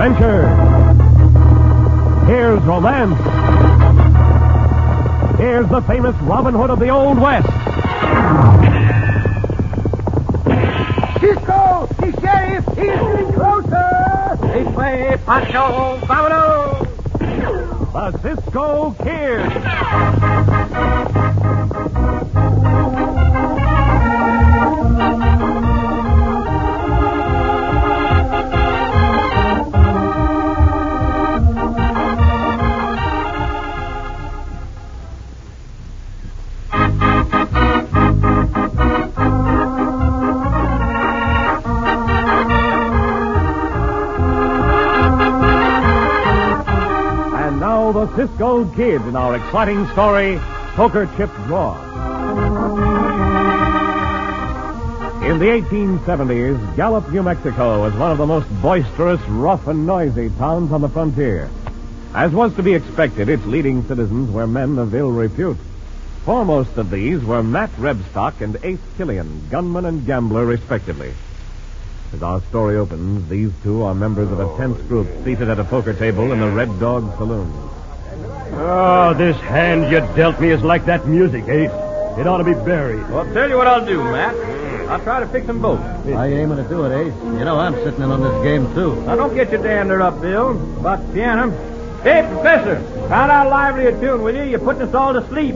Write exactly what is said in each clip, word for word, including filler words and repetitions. adventure. Here's romance. Here's the famous Robin Hood of the Old West. Cisco, the sheriff, he's getting closer. This way, Pancho, vámonos. The Cisco Kid. Cisco Kid in our exciting story, Poker Chip Draw. In the eighteen seventies, Gallup, New Mexico was one of the most boisterous, rough, and noisy towns on the frontier. As was to be expected, its leading citizens were men of ill repute. Foremost of these were Matt Rebstock and Ace Killian, gunman and gambler, respectively. As our story opens, these two are members of a tense group seated at a poker table in the Red Dog Saloon. Oh, this hand you dealt me is like that music, Ace. It ought to be buried. Well, I'll tell you what I'll do, Matt. I'll try to fix them both. I aiming to do it, Ace. You know, I'm sitting in on this game, too. Now, don't get your dander up, Bill. About the piano. Hey, Professor, find out lively a tune, will you? You're putting us all to sleep.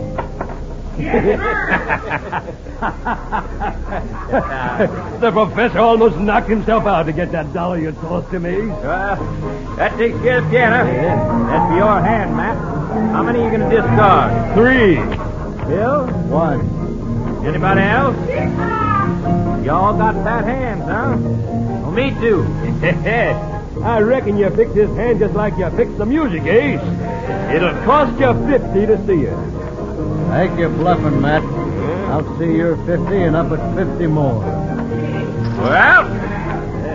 The professor almost knocked himself out to get that dollar you tossed to me. Uh, that takes care of piano. Yeah. That's for your hand, Matt. How many are you going to discard? Three. Bill? One. Anybody else? Y'all got fat hands, huh? Well, me too. I reckon you fixed his hand just like you fixed the music, Ace. It'll cost you fifty to see it. I think you're bluffing, Matt. I'll see you're fifty and up at fifty more. Well,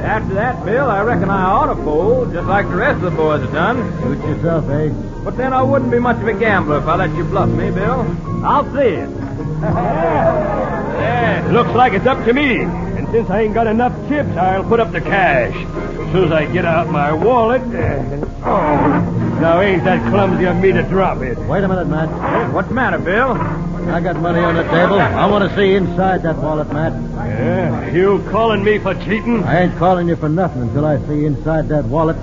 after that, Bill, I reckon I ought to fold, just like the rest of the boys have done. Shoot yourself, eh? But then I wouldn't be much of a gambler if I let you bluff me, Bill. I'll see it. Yeah. Yeah, looks like it's up to me. And since I ain't got enough chips, I'll put up the cash. As soon as I get out my wallet... Uh, oh... Now, ain't that clumsy of me to drop it? Wait a minute, Matt. What's the matter, Bill? I got money on the table. I want to see inside that wallet, Matt. Yeah? You calling me for cheating? I ain't calling you for nothing until I see inside that wallet.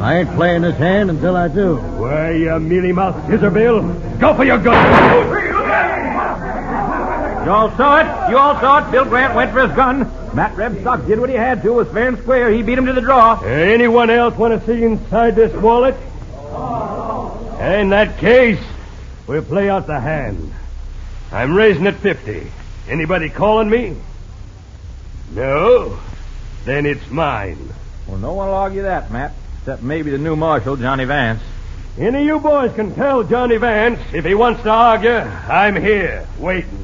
I ain't playing this hand until I do. Why, you mealy-mouthed scissor, Bill? Go for your gun! You all saw it. You all saw it. Bill Grant went for his gun. Matt Rebstock did what he had to. It was fair and square. He beat him to the draw. Uh, anyone else want to see inside this wallet? In that case, we'll play out the hand. I'm raising it fifty. Anybody calling me? No? Then it's mine. Well, no one will argue that, Matt, except maybe the new marshal, Johnny Vance. Any of you boys can tell Johnny Vance if he wants to argue, I'm here, waiting.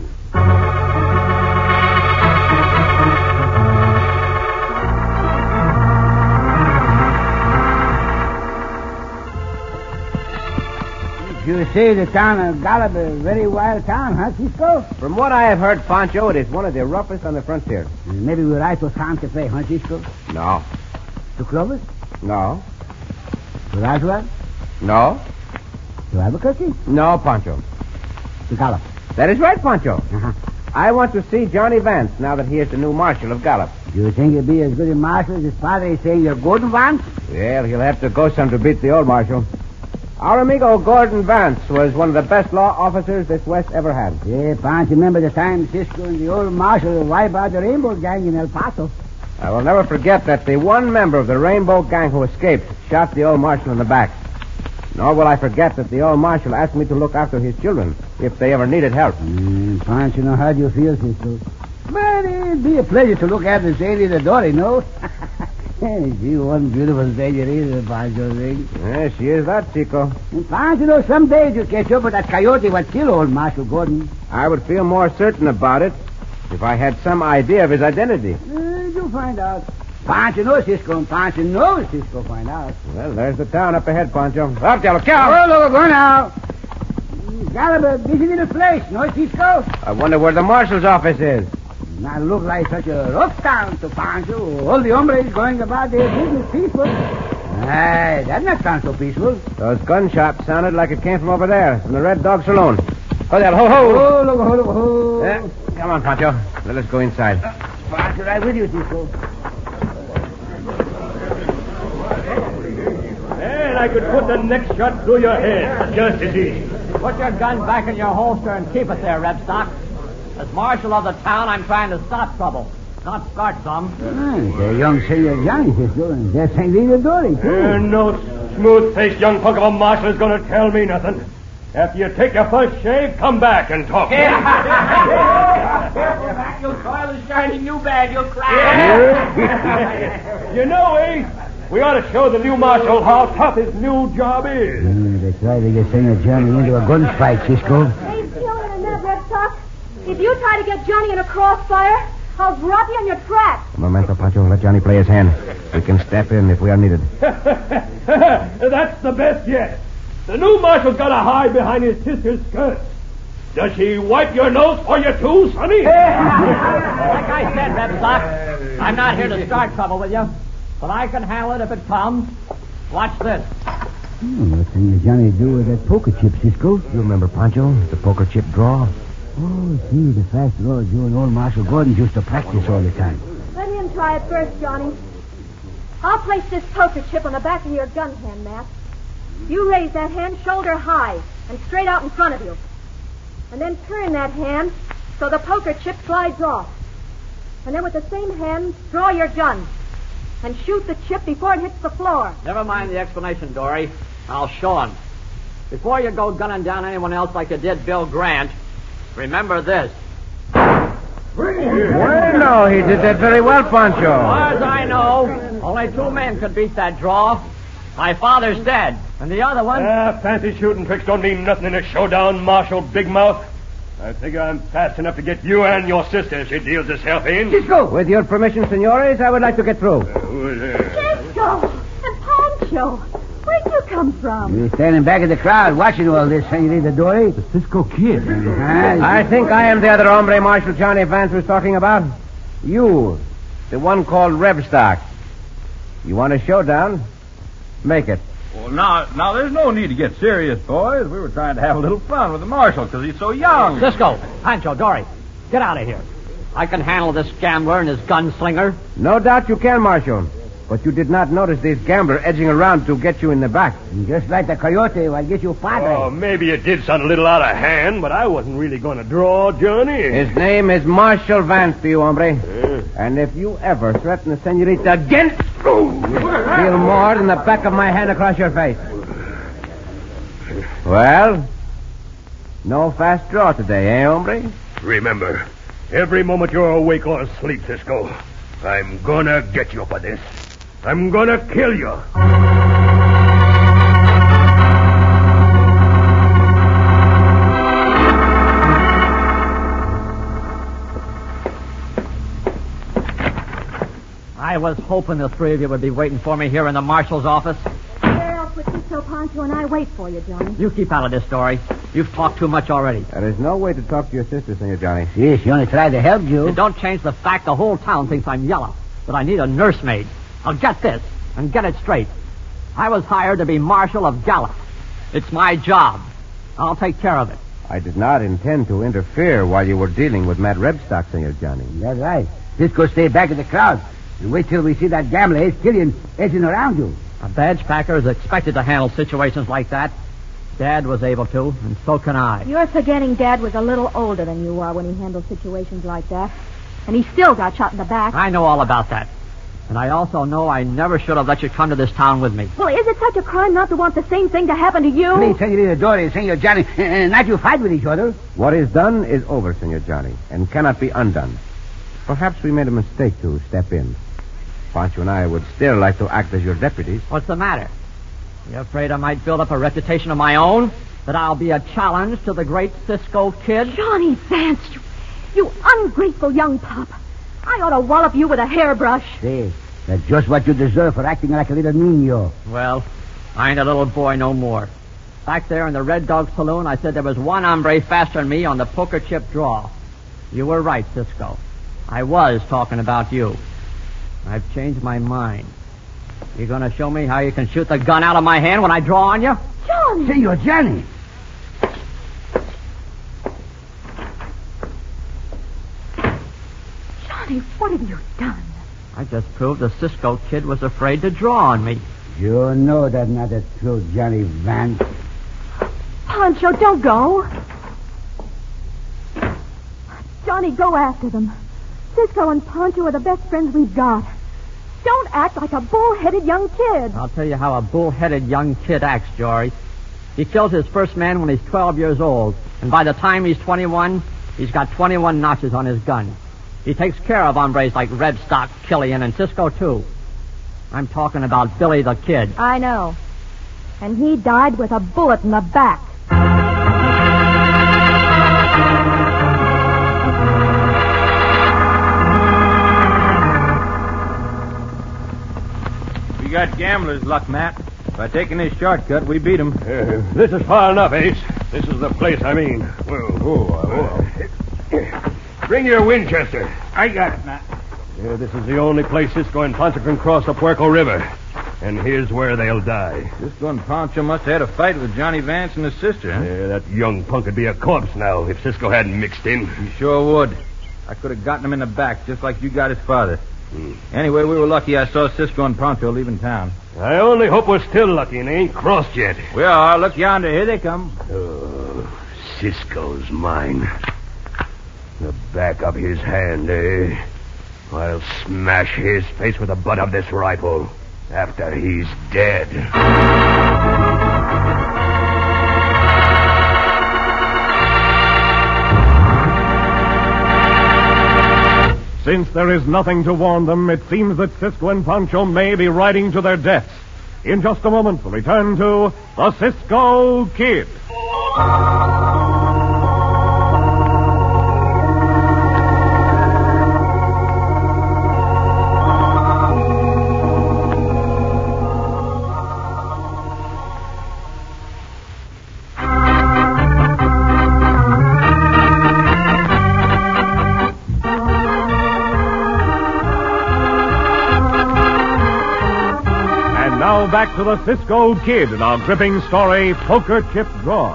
You say the town of Gallup is a very wild town, huh, Cisco? From what I have heard, Pancho, it is one of the roughest on the frontier. Maybe we're right to Santa Fe, huh, Cisco? No. To Clovis? No. To Rajuan? No. To Albuquerque? No, Pancho. To Gallup? That is right, Pancho. Uh-huh. I want to see Johnny Vance now that he is the new marshal of Gallup. You think he'll be as good a marshal as his father is saying you're Gordon Vance? Well, he'll have to go some to beat the old marshal. Our amigo Gordon Vance was one of the best law officers this West ever had. Yeah, Vance, remember the time Cisco and the old marshal wiped out the Rainbow Gang in El Paso? I will never forget that the one member of the Rainbow Gang who escaped shot the old marshal in the back. Nor will I forget that the old marshal asked me to look after his children if they ever needed help. Mm, Vance, you know how do you feel, Cisco? Man, it'd be a pleasure to look after Sadie the Dory, no? Hey, she wasn't beautiful sailor either, Pancho, thing. Yeah, she is that, Chico. And Pancho, you know, some days you catch up with that coyote what killed old Marshal Gordon. I would feel more certain about it if I had some idea of his identity. Uh, you'll find out. Pancho knows Cisco, and Pancho knows Cisco find out. Well, there's the town up ahead, Pancho. Up, Gallup, Gallup! Oh, look, go now. Gallup, busy little place, no, Cisco? I wonder where the marshal's office is. Now look like such a rough town to Pancho. All the hombres going about their business people. Aye, that not sound so peaceful. Those gunshots sounded like it came from over there, from the Red Dog Saloon. Ho there, ho, ho! Ho, look, ho, look, ho! Yeah. Come on, Pancho. Let us go inside. Uh, Pancho, I'm with you, Cisco. Well, I could put the next shot through your head, just as easy. Put your gun back in your holster and keep it there, Rebstock. As marshal of the town, I'm trying to stop trouble, not start some. Ah, the young senior Johnny is doing. That's Saint Leader Dory, too. Uh, no smooth-faced young punk of a marshal is going to tell me nothing. After you take your first shave, come back and talk to me. Yeah. Your coil is shining new bag. You'll cry. Yeah. You know, Ace, we ought to show the new marshal how tough his new job is. Mm, they try to get Senior Johnny into a gunfight, Cisco. Ace Killian and Matt Rebstock, if you try to get Johnny in a crossfire, I'll drop you on your trap. Momento, Pancho. Let Johnny play his hand. We can step in if we are needed. That's the best yet. The new marshal's got to hide behind his sister's skirt. Does she wipe your nose for you too, Sonny? Like I said, Rebstock, I'm not here to start trouble with you, but I can handle it if it comes. Watch this. Hmm, what can Johnny do with that poker chip, Cisco? You remember, Pancho, the poker chip draw? Oh, see, the fast draw you and old Marshal Gordon used to practice all the time. Let him try it first, Johnny. I'll place this poker chip on the back of your gun hand, Matt. You raise that hand shoulder high and straight out in front of you. And then turn that hand so the poker chip slides off. And then with the same hand, draw your gun and shoot the chip before it hits the floor. Never mind the explanation, Dory. I'll show him. Before you go gunning down anyone else like you did Bill Grant, remember this. Bueno, he did that very well, Pancho. As far as I know, only two men could beat that draw. My father's dead. And the other one... Ah, fancy shooting tricks don't mean nothing in a showdown, Marshal Big Mouth. I figure I'm fast enough to get you and your sister if she deals herself in. Cisco! With your permission, senores, I would like to get through. Cisco! And Pancho! Where'd you come from? You're standing back in the crowd watching all this, Senorita Dory. The Cisco Kid. I think I am the other hombre Marshal Johnny Vance was talking about. You, the one called Rebstock. You want a showdown? Make it. Well, now, now, there's no need to get serious, boys. We were trying to have a little fun with the marshal because he's so young. Cisco, Pancho, Dory, get out of here. I can handle this gambler and his gunslinger. No doubt you can, Marshal. But you did not notice this gambler edging around to get you in the back. Just like the coyote will get you, padre. Oh, maybe it did sound a little out of hand, but I wasn't really going to draw, Johnny. His name is Marshal Vance to you, hombre. Yeah. And if you ever threaten the senorita again... feel more than the back of my hand across your face. Well, no fast draw today, eh, hombre? Remember, every moment you're awake or asleep, Cisco, I'm gonna get you for this. I'm gonna kill you. I was hoping the three of you would be waiting for me here in the marshal's office. Where else would Cisco, Pancho, and I wait for you, Johnny? You keep out of this, Dory. You've talked too much already. There is no way to talk to your sister, Senor Johnny. Yes, she only tried to help you. It don't change the fact the whole town thinks I'm yellow, but I need a nursemaid. I'll get this and get it straight. I was hired to be Marshal of Gallup. It's my job. I'll take care of it. I did not intend to interfere while you were dealing with Matt Rebstock, Senor Johnny. That's right. Cisco, stay back in the crowd. And wait till we see that gambler, Ace Killian, edging around you. A badge packer is expected to handle situations like that. Dad was able to, and so can I. You're forgetting Dad was a little older than you are when he handled situations like that. And he still got shot in the back. I know all about that. And I also know I never should have let you come to this town with me. Well, is it such a crime not to want the same thing to happen to you? Please, Senorita Dory and Senor Johnny, and not you fight with each other. What is done is over, Senor Johnny, and cannot be undone. Perhaps we made a mistake to step in. Pancho and I would still like to act as your deputies. What's the matter? You afraid I might build up a reputation of my own? That I'll be a challenge to the great Cisco Kid? Johnny Vance, you, you ungrateful young pup. I ought to wallop you with a hairbrush. See, that's just what you deserve for acting like a little niño. Well, I ain't a little boy no more. Back there in the Red Dog Saloon, I said there was one hombre faster than me on the poker chip draw. You were right, Cisco. I was talking about you. I've changed my mind. You gonna show me how you can shoot the gun out of my hand when I draw on you? Johnny! See, you're Johnny. Johnny, what have you done? I just proved the Cisco Kid was afraid to draw on me. You know that's not the truth, Johnny Vance. Pancho, don't go. Johnny, go after them. Cisco and Pancho are the best friends we've got. Don't act like a bull-headed young kid. I'll tell you how a bull-headed young kid acts, Jory. He kills his first man when he's twelve years old, and by the time he's twenty-one, he's got twenty-one notches on his gun. He takes care of hombres like Rebstock, Killian, and Cisco, too. I'm talking about Billy the Kid. I know. And he died with a bullet in the back. We got gambler's luck, Matt. By taking this shortcut, we beat him. Uh, this is far enough, Ace. This is the place I mean. Whoa, whoa, whoa. Bring your Winchester. I got it, Matt. Yeah, this is the only place Cisco and Pancho can cross the Puerco River. And here's where they'll die. Cisco and Pancho must have had a fight with Johnny Vance and his sister. Huh? Yeah, that young punk would be a corpse now if Cisco hadn't mixed in. He sure would. I could have gotten him in the back, just like you got his father. Mm. Anyway, we were lucky I saw Cisco and Pancho leaving town. I only hope we're still lucky and they ain't crossed yet. We are. Look yonder. Here they come. Oh, Cisco's mine. The back of his hand, eh? I'll smash his face with the butt of this rifle after he's dead. Since there is nothing to warn them, it seems that Cisco and Pancho may be riding to their deaths. In just a moment, we'll return to The Cisco Kid. Back to the Cisco Kid in our gripping story, Poker Chip Draw.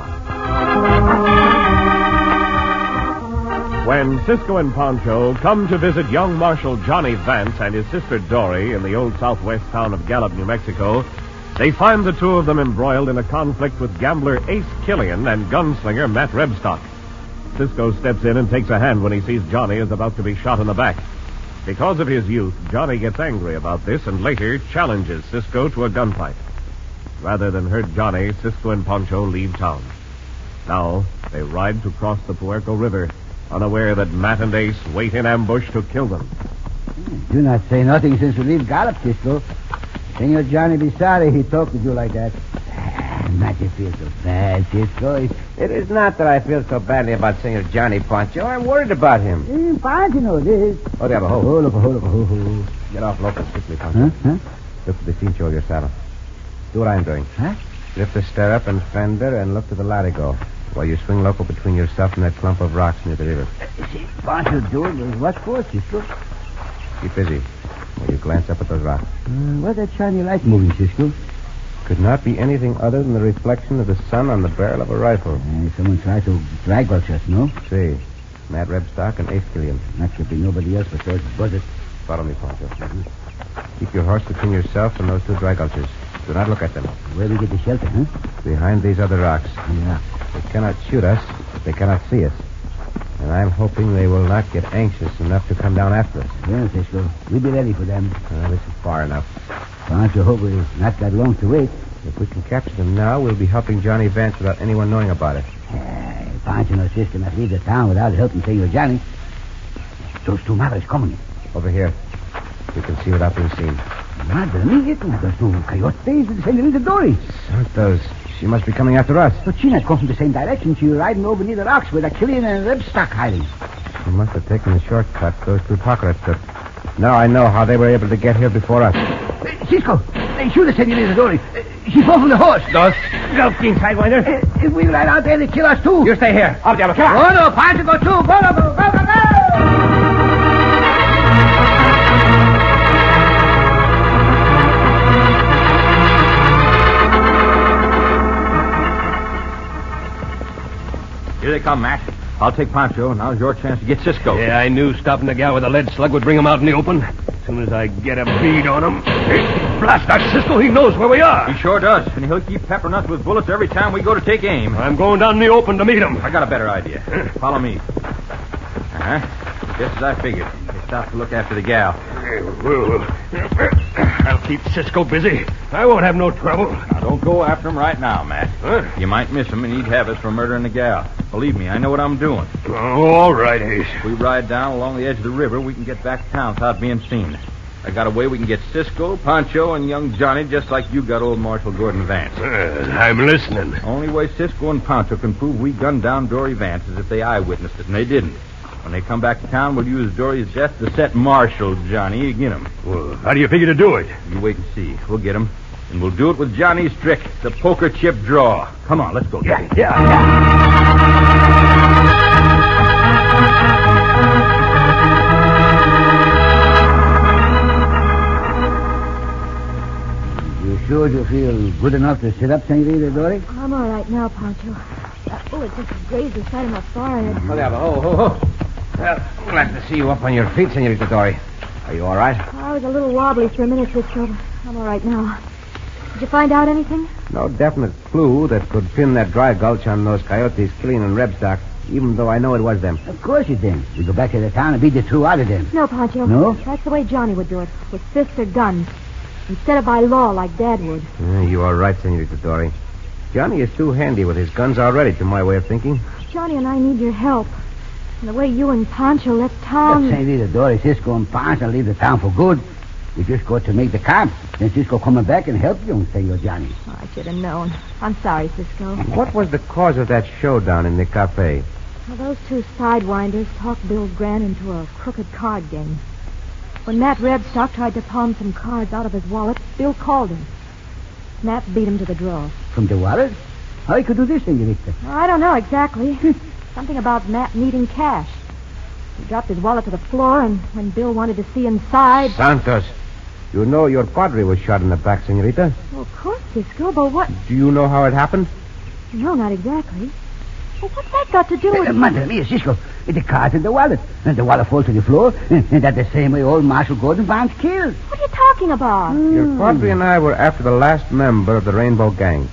When Cisco and Pancho come to visit young Marshal Johnny Vance and his sister Dory in the old southwest town of Gallup, New Mexico, they find the two of them embroiled in a conflict with gambler Ace Killian and gunslinger Matt Rebstock. Cisco steps in and takes a hand when he sees Johnny is about to be shot in the back. Because of his youth, Johnny gets angry about this and later challenges Cisco to a gunfight. Rather than hurt Johnny, Cisco and Pancho leave town. Now, they ride to cross the Puerco River, unaware that Matt and Ace wait in ambush to kill them. Do not say nothing since we leave Gallup, Cisco. Senor Johnny be sorry he talked to you like that. Ah, Matt, you feel so bad, Cisco. It, it is not that I feel so badly about Senor Johnny Pancho. I'm worried about him. Mm, Pancho knows this. Oh, they have a hole. Hole, hole, hole, hole, hole. Get off local quickly, Pancho. Huh? Huh? Look for the cincho of your saddle. Do what I'm doing. Huh? Lift the stirrup and fender and look to the larigo while you swing local between yourself and that clump of rocks near the river. See, Pancho doing is what for, Cisco? Keep busy while you glance up at those rocks. Uh, where's that shiny light moving, Cisco? Could not be anything other than the reflection of the sun on the barrel of a rifle. Uh, someone tried to drag us, no? See, Matt Rebstock and Ace Killian. That could be nobody else but those buzzards. Follow me, Pancho. Mm-hmm. Keep your horse between yourself and those two drag ulchers. Do not look at them. Where do we get the shelter, huh? Behind these other rocks. Yeah. They cannot shoot us. They cannot see us. And I'm hoping they will not get anxious enough to come down after us. Yeah, Cisco. We'll be ready for them. Uh, this is far enough. Pancho, hope we've not got long to wait. If we can capture them now, we'll be helping Johnny Vance without anyone knowing about it. Uh, Pancho and his sister must leave the town without helping Senor Johnny. Those two mothers coming. Over here. We can see without being seen. Madre mía, those two coyotes with the Senorita Dory. Santos. She must be coming after us. But she not come from the same direction. She was riding over near the rocks with Achillean and Rebstock hiding. She must have taken a shortcut. Those two talkers took. Now I know how they were able to get here before us. Uh, Cisco, they shoot us, Senorita Dory. Uh, she fell from the horse. Those joking sidewinder. Uh, if we ride out there, they kill us, too. You stay here. Up, Diablo. Come on. Oh, no. Pancho, go, too. Go, go, go, go, go. come, Mac. I'll take Pancho. Now's your chance to get Cisco. Yeah, I knew stopping the guy with a lead slug would bring him out in the open. As soon as I get a bead on him... Hey, blast that Cisco, he knows where we are. He sure does, and he'll keep peppering us with bullets every time we go to take aim. I'm going down in the open to meet him. I got a better idea. Follow me. Uh-huh. Just as I figured. They stopped to look after the gal. I'll keep Cisco busy. I won't have no trouble. Now, don't go after him right now, Matt. Huh? You might miss him, and he'd have us for murdering the gal. Believe me, I know what I'm doing. Oh, all right, Ace. If we ride down along the edge of the river, we can get back to town without being seen. I got a way we can get Cisco, Pancho, and young Johnny, just like you got old Marshal Gordon Vance. Uh, I'm listening. Only way Cisco and Pancho can prove we gunned down Dory Vance is if they eyewitnessed it, and they didn't. When they come back to town, we'll use Dory's death to set Marshal Johnny against him. Well, how do you figure to do it? You wait and see. We'll get him. And we'll do it with Johnny's trick, the poker chip draw. Come on, let's go. Yeah, yeah, yeah. You sure you feel good enough to sit up, Senorita Dory? I'm all right now, Pancho. That bullet just grazed the side of my forehead. Mm-hmm. Oh, oh, oh. Well, glad to see you up on your feet, Senorita Dory. Are you all right? I was a little wobbly for a minute or so. I'm all right now. Did you find out anything? No definite clue that could pin that dry gulch on those coyotes, Killian and Rebstock, even though I know it was them. Of course you did. You go back to the town and beat the two out of them. No, Pancho. No? That's the way Johnny would do it, with fists or guns, instead of by law like Dad would. Uh, you are right, Senorita Dory. Johnny is too handy with his guns already, to my way of thinking. Johnny and I need your help. And the way you and Pancho left town... But Senorita Dory, Cisco and Pancho leave the town for good. You just got to make the cops. Then Cisco coming back and help you and say you're Johnny. Oh, I should have known. I'm sorry, Cisco. What was the cause of that showdown in the cafe? Well, those two sidewinders talked Bill Grant into a crooked card game. When Matt Rebstock tried to palm some cards out of his wallet, Bill called him. Matt beat him to the draw. From the wallet? How he could do this, Senorita? I don't know exactly. Something about Matt needing cash. He dropped his wallet to the floor, and when Bill wanted to see inside... Santos, you know your padre was shot in the back, Senorita. Well, of course, Cisco, but what... Do you know how it happened? No, not exactly. Well, what's that got to do with... Uh, Madre mia, Cisco, the card's in the wallet. And the wallet falls to the floor, and, and that's the same way old Marshal Gordon Vance killed. What are you talking about? Mm. Your padre and I were after the last member of the Rainbow Gang.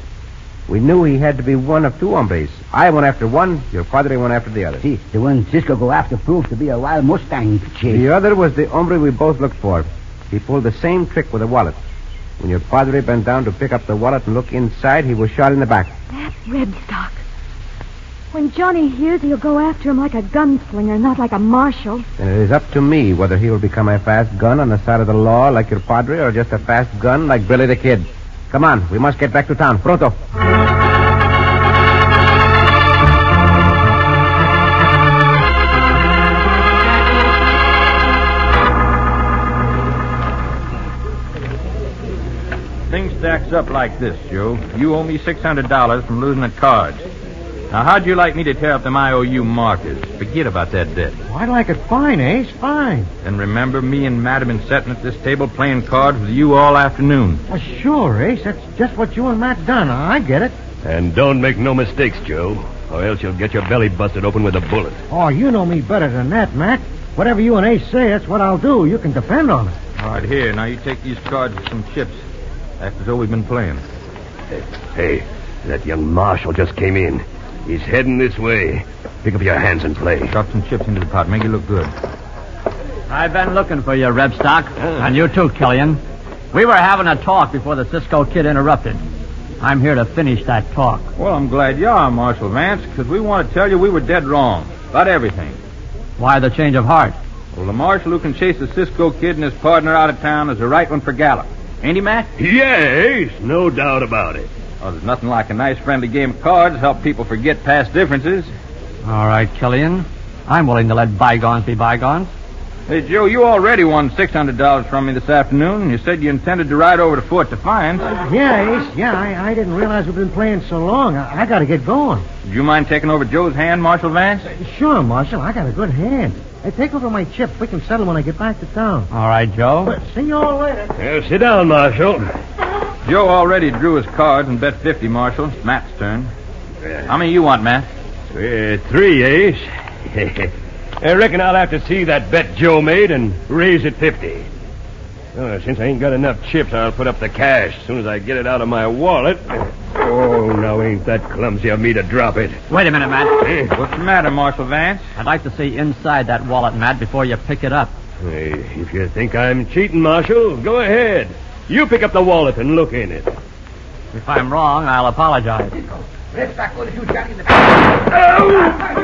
We knew he had to be one of two hombres. I went after one, your padre went after the other. See, si, the one Cisco go after proved to be a wild Mustang chase. The other was the hombre we both looked for. He pulled the same trick with a wallet. When your padre bent down to pick up the wallet and look inside, he was shot in the back. That's Rebstock. When Johnny hears, he'll go after him like a gunslinger, not like a marshal. Then it is up to me whether he will become a fast gun on the side of the law like your padre or just a fast gun like Billy the Kid. Come on, we must get back to town. Pronto. Thing stacks up like this, Joe. You owe me six hundred dollars from losing at cards. Now, how'd you like me to tear up them I O U markers? Forget about that debt. Oh, I like it fine, Ace, fine. Then remember, me and Matt have been sitting at this table playing cards with you all afternoon. Well, sure, Ace. That's just what you and Matt done. I get it. And don't make no mistakes, Joe, or else you'll get your belly busted open with a bullet. Oh, you know me better than that, Matt. Whatever you and Ace say, that's what I'll do. You can depend on it. All right, here. Now, you take these cards with some chips. That's as though we've been playing. Hey, hey, that young marshal just came in. He's heading this way. Pick up your hands and play. Drop some chips into the pot. Make it look good. I've been looking for you, Rebstock. Oh. And you too, Killian. We were having a talk before the Cisco Kid interrupted. I'm here to finish that talk. Well, I'm glad you are, Marshal Vance, because we want to tell you we were dead wrong about everything. Why the change of heart? Well, the marshal who can chase the Cisco Kid and his partner out of town is the right one for Gallup. Ain't he, Matt? Yes, no doubt about it. Oh, there's nothing like a nice friendly game of cards to help people forget past differences. All right, Killian. I'm willing to let bygones be bygones. Hey, Joe, you already won six hundred dollars from me this afternoon. You said you intended to ride over to Fort Defiance. Yeah, Ace. Yeah, I, I didn't realize we've been playing so long. I, I got to get going. Do you mind taking over Joe's hand, Marshal Vance? Uh, sure, Marshal. I got a good hand. Hey, take over my chip. We can settle when I get back to town. All right, Joe. But see you all later. Yeah, sit down, Marshal. Joe already drew his cards and bet fifty, Marshal. It's Matt's turn. Yeah. How many you want, Matt? Uh, three, Ace. I reckon I'll have to see that bet Joe made and raise it fifty. Uh, since I ain't got enough chips, I'll put up the cash as soon as I get it out of my wallet. Oh, now ain't that clumsy of me to drop it. Wait a minute, Matt. Hey. What's the matter, Marshal Vance? I'd like to see inside that wallet, Matt, before you pick it up. Hey, if you think I'm cheating, Marshal, go ahead. You pick up the wallet and look in it. If I'm wrong, I'll apologize. Rebstock going to shoot Johnny in the back. Oh,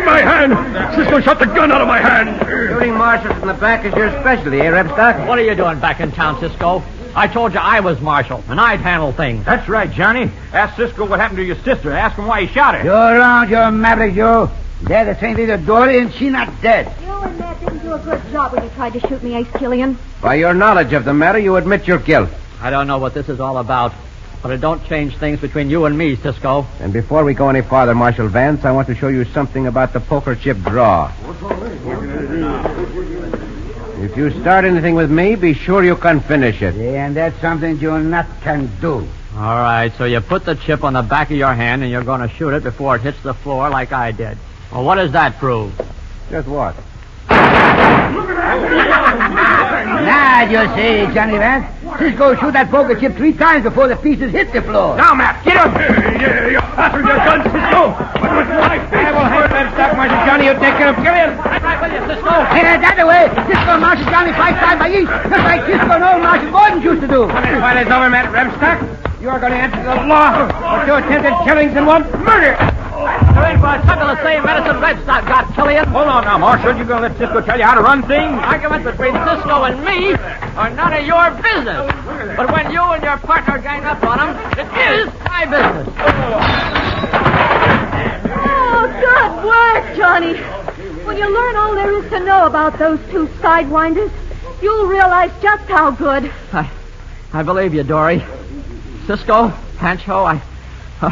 my hand! Cisco shot the gun out of my hand. Shooting marshals in the back is your specialty, eh, Rebstock? What are you doing back in town, Cisco? I told you I was marshal, and I'd handle things. That's right, Johnny. Ask Cisco what happened to your sister. Ask him why he shot her. You're wrong, you're maverick, you. They're the same thing to Dory, and she not dead. You and Matt didn't do a good job when you tried to shoot me, Ace Killian. By your knowledge of the matter, you admit your guilt. I don't know what this is all about, but it don't change things between you and me, Cisco. And before we go any farther, Marshal Vance, I want to show you something about the poker chip draw. If you start anything with me, be sure you can finish it. Yeah, and that's something you not can do. All right, so you put the chip on the back of your hand and you're going to shoot it before it hits the floor like I did. Well, what does that prove? Just what? Now, you see, Johnny Vance, just go shoot that poker chip three times before the pieces hit the floor. Now, Matt, get up! You're after your gun, Cisco! What was my face? I will help them, Stock Marshal Johnny. You take care of Killian. I'm right with you, Cisco. Hey, that way. Cisco, Marshal Johnny, fight side by each, just like Cisco and old Marshal Gordon used to do. When the fight is over, Matt Rebstock, you are going to answer the law for two attempted killings and one murder. You're in for a tuck of the same medicine Rebstock got, Killian. Hold on now, Marshal. You going to let Cisco tell you how to run things? Arguments between Cisco and me are none of your business. But when you and your partner gang up on him, it is my business. Oh, good work, Johnny. When you learn all there is to know about those two sidewinders, you'll realize just how good. I, I believe you, Dory. Cisco, Pancho, I... Uh,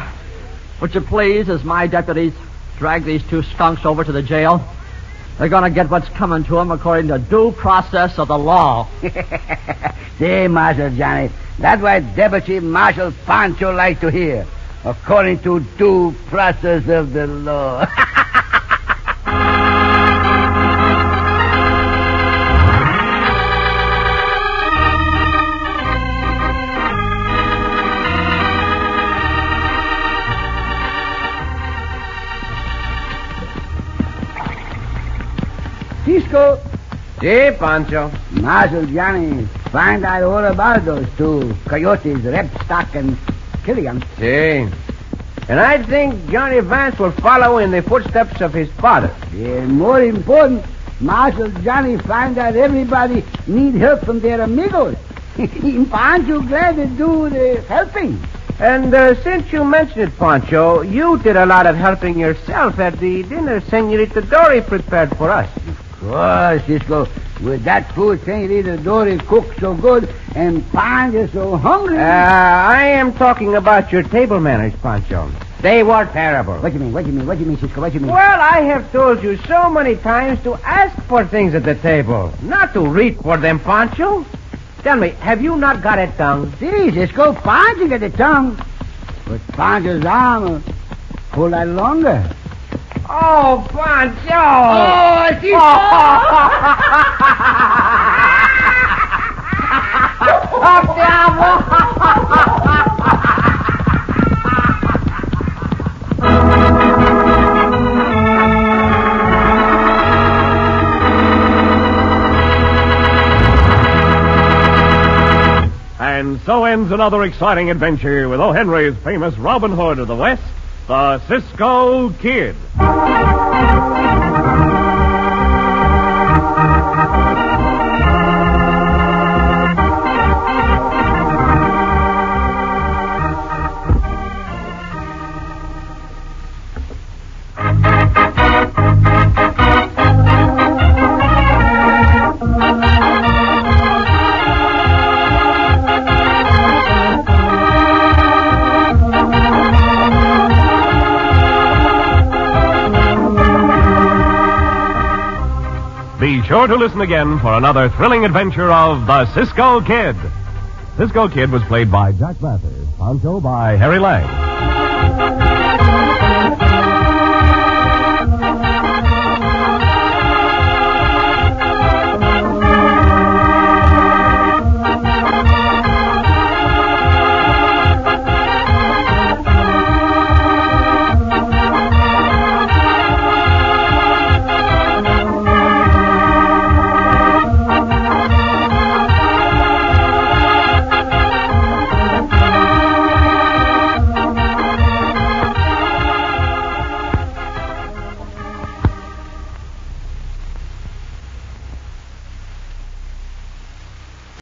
would you please, as my deputies, drag these two skunks over to the jail? They're going to get what's coming to them according to due process of the law. See, Marshal Johnny, that's what Deputy Marshal Pancho likes to hear. According to due process of the law. Cisco. See, Pancho. Marshal Johnny, find out all about those two coyotes, Rebstock and Killian. See. And I think Johnny Vance will follow in the footsteps of his father. And more important, Marshal Johnny find out everybody need help from their amigos. Pancho glad to do the helping. And uh, since you mentioned it, Pancho, you did a lot of helping yourself at the dinner Senorita Dory prepared for us. Oh, Cisco, with that food, Senorita Dory cooks so good and Pancho so hungry. Uh, I am talking about your table manners, Pancho. They were terrible. What do you mean, what do you mean, what do you mean, Cisco, what do you mean? Well, I have told you so many times to ask for things at the table, not to reach for them, Pancho. Tell me, have you not got a tongue? See, Cisco, Pancho got a tongue. But Pancho's arm pull that longer. Oh, Pancho! Oh, it's you! And so ends another exciting adventure with O. Henry's famous Robin Hood of the West, the Cisco Kid. Sure to listen again for another thrilling adventure of the Cisco Kid. Cisco Kid was played by Jack Mather, Pancho by Harry Lang.